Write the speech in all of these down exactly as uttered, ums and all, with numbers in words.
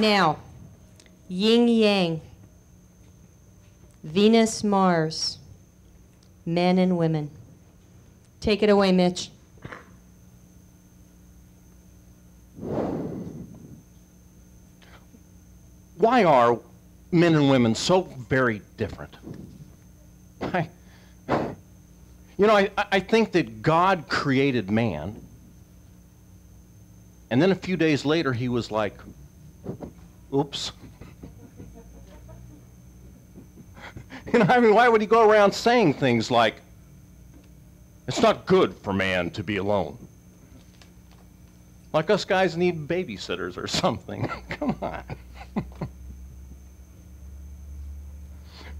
Now, yin-yang, Venus-Mars, men and women. Take it away, Mitch. Why are men and women so very different? I, you know, I, I think that God created man, and then a few days later he was like, oops. You know, I mean, why would he go around saying things like, it's not good for man to be alone? Like us guys need babysitters or something. Come on.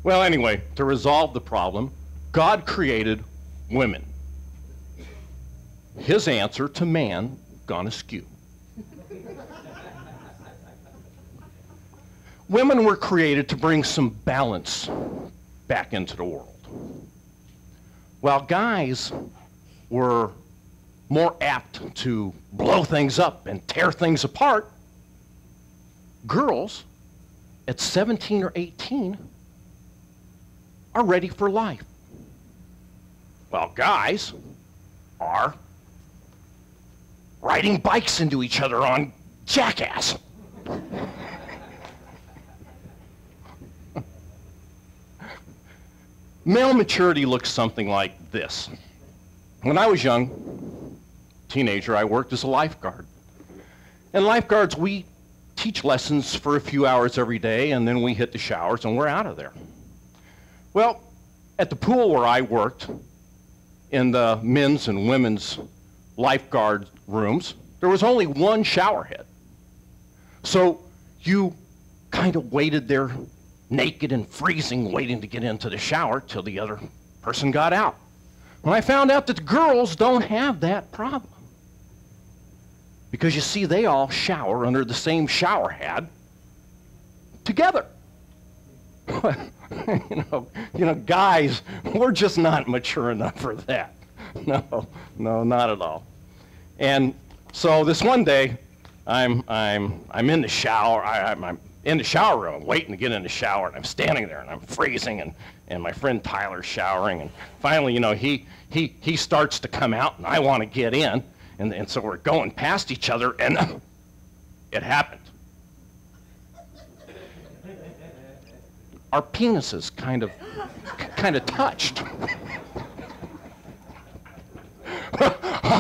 Well, anyway, to resolve the problem, God created women. His answer to man gone askew. Women were created to bring some balance back into the world, while guys were more apt to blow things up and tear things apart. Girls at seventeen or eighteen are ready for life, while guys are riding bikes into each other on Jackass. Male maturity looks something like this. When I was young, teenager, I worked as a lifeguard. And lifeguards, we teach lessons for a few hours every day, and then we hit the showers and we're out of there. Well, at the pool where I worked, in the men's and women's lifeguard rooms, there was only one shower head. So you kind of waited there naked and freezing, waiting to get into the shower till the other person got out. When I found out that the girls don't have that problem, because you see, they all shower under the same shower head together. You know, you know, guys, we're just not mature enough for that. No, no, not at all. And so this one day, I'm, I'm, I'm in the shower. I, I'm, I'm in the shower room, I'm waiting to get in the shower, and I'm standing there, and I'm freezing, and, and my friend Tyler's showering, and finally, you know, he, he, he starts to come out, and I want to get in, and, and so we're going past each other, and it happened. Our penises kind of, kind of touched.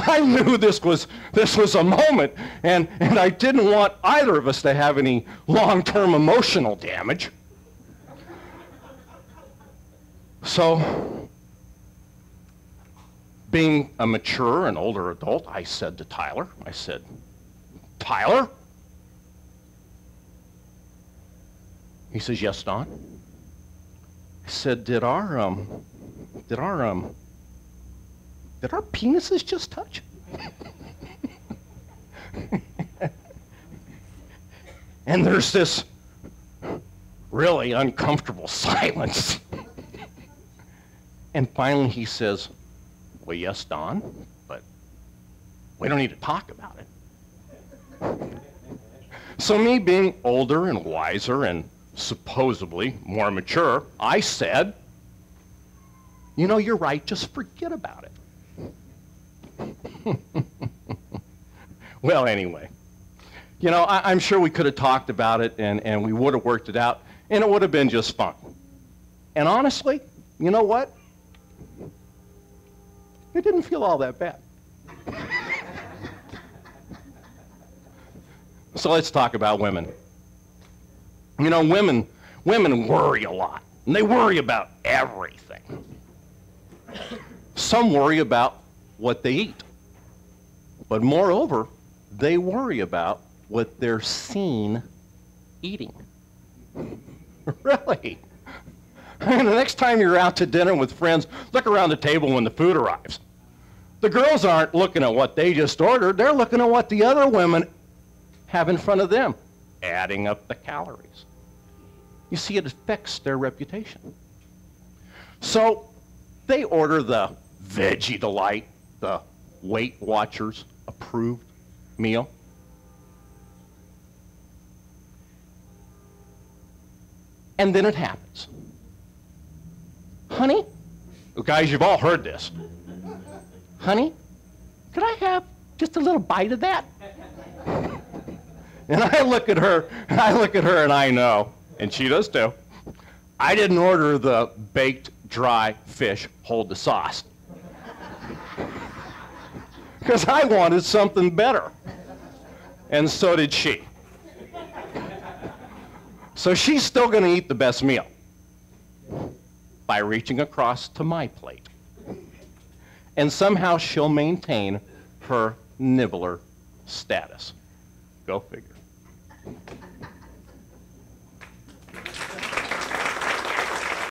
I knew this was, this was a moment, and, and I didn't want either of us to have any long-term emotional damage. So, being a mature and older adult, I said to Tyler, I said, Tyler? He says, yes, Don. I said, did our, um, did our, um, did our penises just touch? And there's this really uncomfortable silence. And finally he says, well, yes, Don, but we don't need to talk about it. So me being older and wiser and supposedly more mature, I said, you know, you're right, just forget about it. Well, anyway, you know, I, I'm sure we could have talked about it, and, and we would have worked it out, and it would have been just fun. And honestly, you know what? It didn't feel all that bad. So let's talk about women. You know, women, women worry a lot, and they worry about everything. Some worry about what they eat, but moreover, they worry about what they're seen eating. Really? I mean, the next time you're out to dinner with friends, look around the table when the food arrives. The girls aren't looking at what they just ordered, they're looking at what the other women have in front of them, adding up the calories. You see, it affects their reputation. So they order the Veggie Delight, the Weight Watchers approved meal. and then it happens. Honey? Guys, you've all heard this. Honey, could I have just a little bite of that? And I look at her, I look at her and I know, and she does too, I didn't order the baked, dry fish, hold the sauce. Because I wanted something better. And so did she. So she's still going to eat the best meal by reaching across to my plate. And somehow she'll maintain her nibbler status. Go figure.